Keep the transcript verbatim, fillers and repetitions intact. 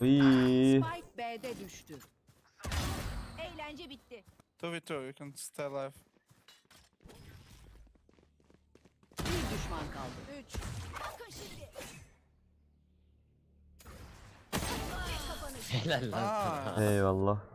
Spike B'de düştü. Eğlence bitti. two v two, you can stay alive. Bir düşman kaldı. üç. Bakın şimdi. Helal lan. Eyvallah.